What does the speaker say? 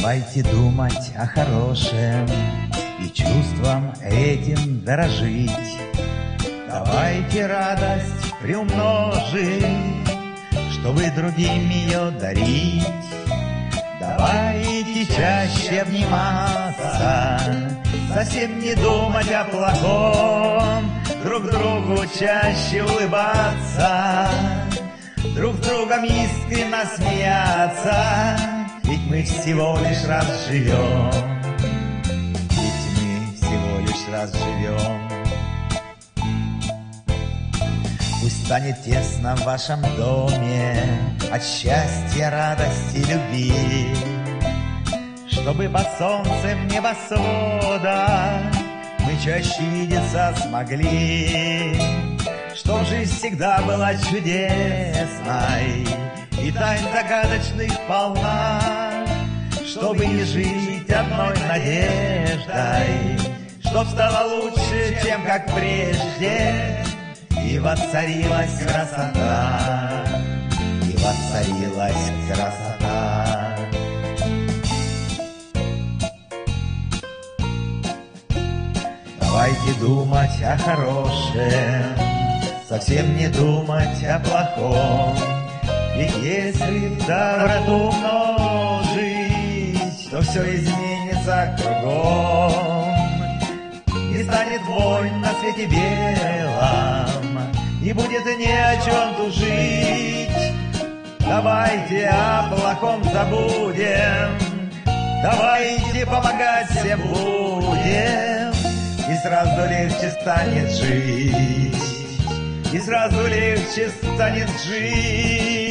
Давайте думать о хорошем и чувством этим дорожить. Давайте радость приумножить, чтобы другим ее дарить. Давайте чаще обниматься, совсем не думать о плохом, друг другу чаще улыбаться, друг с другом искренно смеяться, ведь мы всего лишь раз живем, ведь мы всего лишь раз живем. Пусть станет тесно в вашем доме от счастья, радости, любви, чтобы под солнцем небосвода мы чаще видеться смогли, чтоб жизнь всегда была чудесной и тайн загадочных полна, чтобы не жить одной надеждой, чтоб стало лучше, чем как прежде, и воцарилась красота, и воцарилась красота. Давайте думать о хорошем, совсем не думать о плохом. Ведь если доброту умножить, то все изменится кругом. И станет вонь на свете белом, и будет ни о чем тужить. Давайте о плохом забудем, давайте помогать всем будем, и сразу легче станет жить, и сразу легче станет жить.